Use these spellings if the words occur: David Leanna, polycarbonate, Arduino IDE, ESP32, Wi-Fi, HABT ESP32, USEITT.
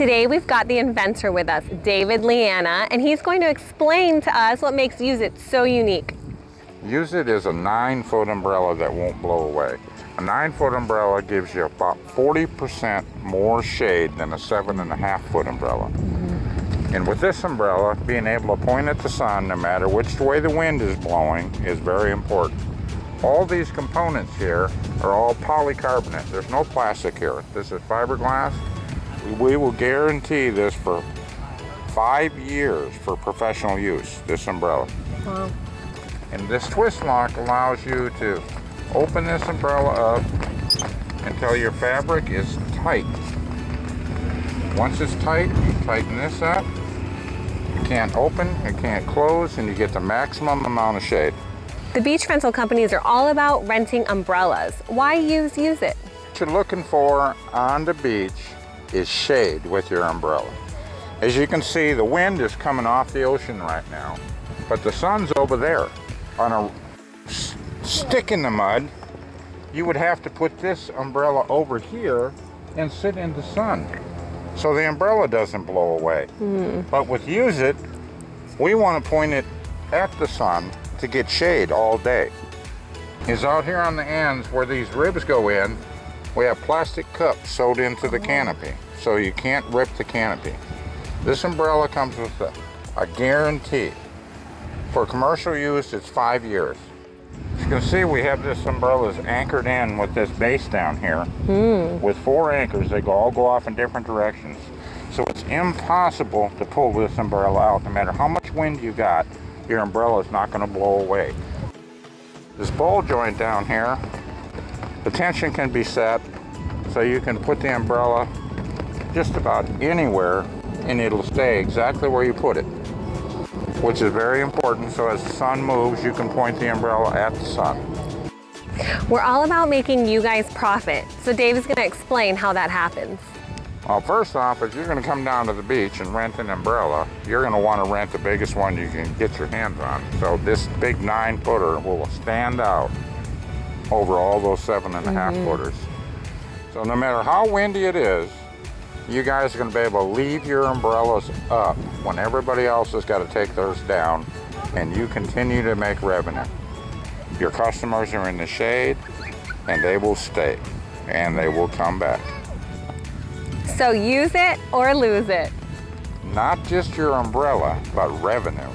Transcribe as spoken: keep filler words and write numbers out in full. Today we've got the inventor with us, David Leanna, and he's going to explain to us what makes USEITT so unique. USEITT is a nine-foot umbrella that won't blow away. A nine-foot umbrella gives you about forty percent more shade than a seven-and-a-half-foot umbrella. Mm-hmm. And with this umbrella, being able to point at the sun, no matter which way the wind is blowing, is very important. All these components here are all polycarbonate. There's no plastic here. This is fiberglass. We will guarantee this for five years for professional use, this umbrella. Wow. And this twist lock allows you to open this umbrella up until your fabric is tight. Once it's tight, you tighten this up. You can't open, you can't close, and you get the maximum amount of shade. The beach rental companies are all about renting umbrellas. Why use USEITT? What you're looking for on the beach is shade with your umbrella. As you can see, the wind is coming off the ocean right now, but the sun's over there. On a stick in the mud, you would have to put this umbrella over here and sit in the sun, so the umbrella doesn't blow away. Mm. But with USEITT, we want to point it at the sun to get shade all day. Is out here on the ends where these ribs go in, we have plastic cups sewed into the canopy, so you can't rip the canopy. This umbrella comes with a, a guarantee. For commercial use, it's five years. As you can see, we have this umbrella anchored in with this base down here. Mm. With four anchors, they go, all go off in different directions. So it's impossible to pull this umbrella out. No matter how much wind you got, your umbrella is not going to blow away. This ball joint down here, the tension can be set so you can put the umbrella just about anywhere and it'll stay exactly where you put it, which is very important, so as the sun moves you can point the umbrella at the sun. We're all about making you guys profit, so Dave is going to explain how that happens. Well, first off, if you're going to come down to the beach and rent an umbrella, you're going to want to rent the biggest one you can get your hands on. So this big nine-footer will stand out over all those seven-and-a-half-footers. Mm-hmm. So no matter how windy it is, you guys are going to be able to leave your umbrellas up when everybody else has got to take theirs down, and you continue to make revenue. Your customers are in the shade, and they will stay, and they will come back. So use it or lose it. Not just your umbrella, but revenue.